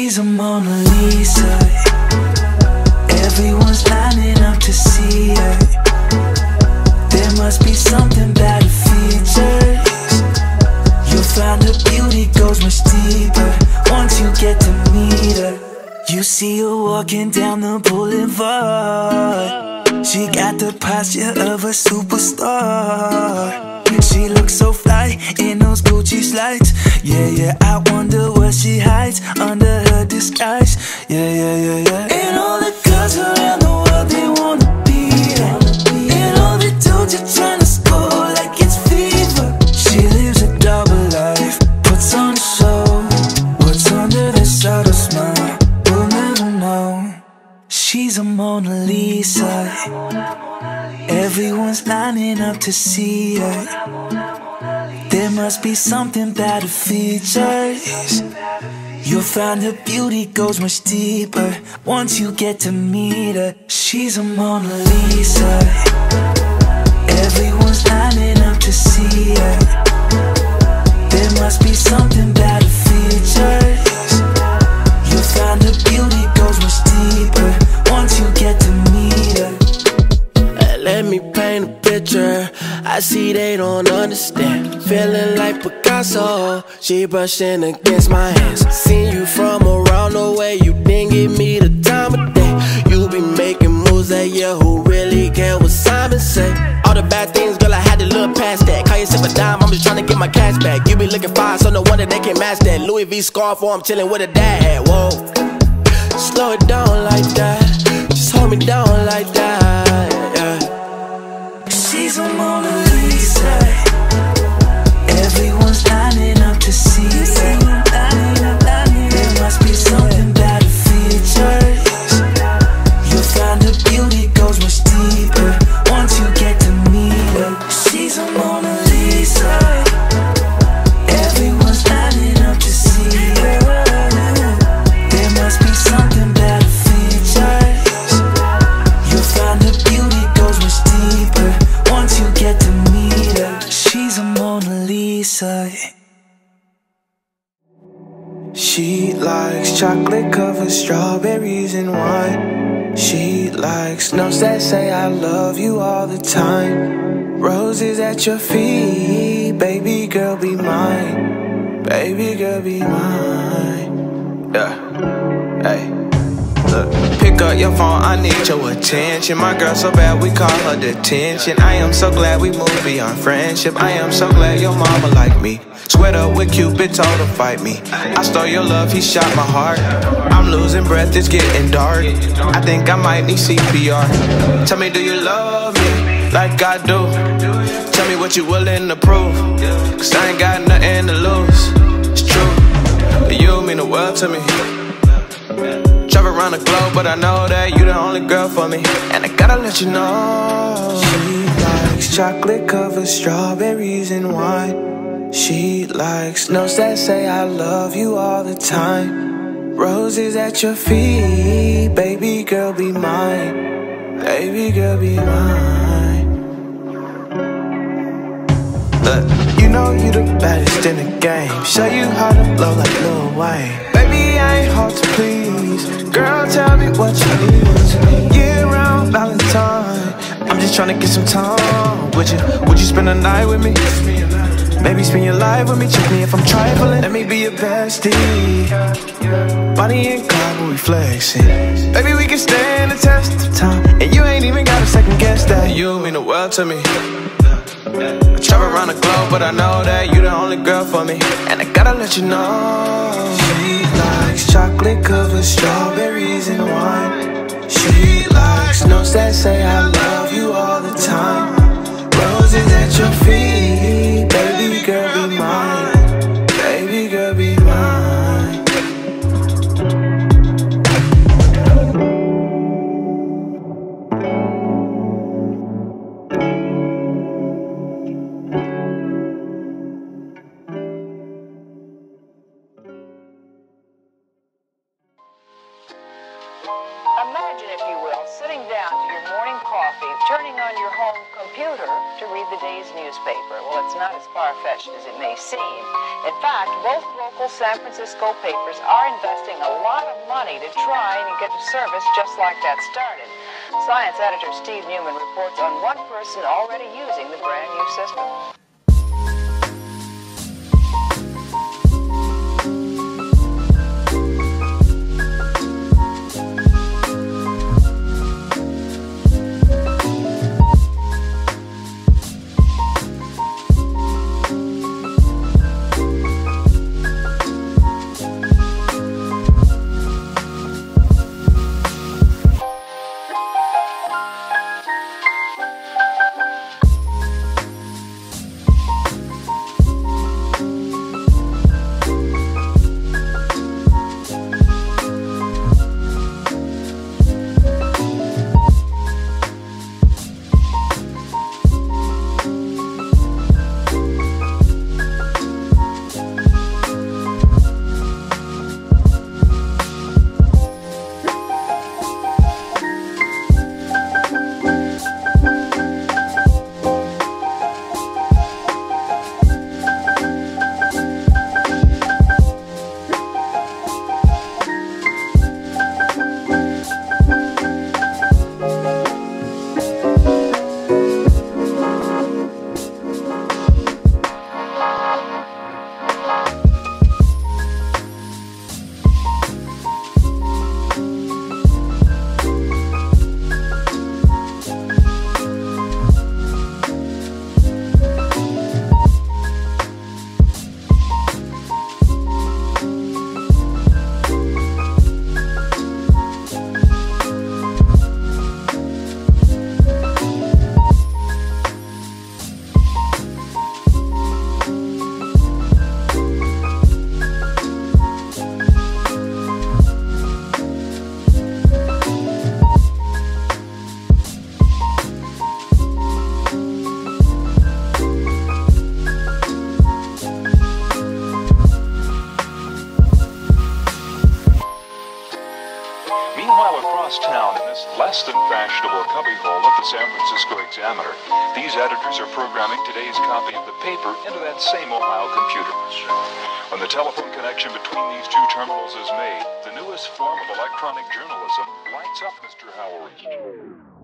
She's a Mona Lisa. Everyone's lining up to see her. There must be something about her features. You'll find her beauty goes much deeper once you get to meet her. You see her walking down the boulevard. She got the posture of a superstar. She looks so fly in those Gucci slides. Yeah, yeah, I wonder what she hides under her disguise. Yeah, yeah, yeah, yeah. And all the girls around the world, they wanna be her. And all the dudes are trying to score like it's fever. She lives a double life, puts on a show. What's under this subtle smile, we'll never know. She's a Mona Lisa. Everyone's lining up to see her. There must be something about her features. You'll find her beauty goes much deeper once you get to meet her. She's a Mona Lisa. Everyone's lining up to see her. There must be something about her features. You'll find her beauty goes much deeper once you get to meet her. Let me paint a picture, I see they don't understand. Feeling like Picasso, she brushing against my hands. Seen you from around the way, you didn't give me the time of day. You be making moves that yeah, who really care what Simon say. All the bad things, girl, I had to look past that. Call yourself a dime, I'm just trying to get my cash back. You be looking fine, so no wonder they can't match that. Louis V scarf, or I'm chilling with a dad hat, whoa. Slow it down like that, just hold me down like that, yeah. She's a Mona Lisa. Everyone's lining up to see her. There must be something about her features. You'll find her beauty goes much deeper once you get to meet her. She's a Mona Lisa. Everyone's lining up to see her. There must be something about her features. You'll find her beauty goes much deeper once you get to meet her. She's a Mona Lisa. She likes chocolate covered strawberries and wine. She likes notes that say I love you all the time. Roses at your feet, baby girl be mine. Baby girl be mine. Yeah, hey. Pick up your phone, I need your attention. My girl so bad, we call her detention. I am so glad we moved beyond friendship. I am so glad your mama like me. Sweat up with Cupid, told her fight me. I stole your love, he shot my heart. I'm losing breath, it's getting dark. I think I might need CPR. Tell me, do you love me like I do? Tell me what you willing to prove, cause I ain't got nothing to lose. It's true, you mean the world to me. Travel around the globe, but I know that you the only girl for me. And I gotta let you know. She likes chocolate covered strawberries and wine. She likes notes that say I love you all the time. Roses at your feet, baby girl be mine. Baby girl be mine. Look, you know you the baddest in the game. Show you how to blow like Lil Wayne. Baby, I ain't hard to please. Girl, tell me what you need. Year-round Valentine, I'm just tryna get some time. Would you spend a night with me? Maybe spend your life with me. Check me if I'm trifling. Let me be your bestie. Body and car, we flexing. Baby, we can stand the test of time, and you ain't even gotta second guess that. You mean the world to me. I travel around the globe, but I know that you the only girl for me. And I gotta let you know. She likes chocolate covered strawberries and wine. She likes notes that say I love you all the time. Roses at your feet, baby girl be mine. Baby girl be mine. Imagine, if you will, sitting down to your morning coffee, turning on your home computer to read the day's newspaper. Well, it's not as far-fetched as it may seem. In fact, both local San Francisco papers are investing a lot of money to try and get a service just like that started. Science editor Steve Newman reports on one person already using the brand-new system. Less than fashionable cubbyhole of the San Francisco Examiner. These editors are programming today's copy of the paper into that same Ohio computer. When the telephone connection between these two terminals is made, the newest form of electronic journalism lights up Mr. Howard.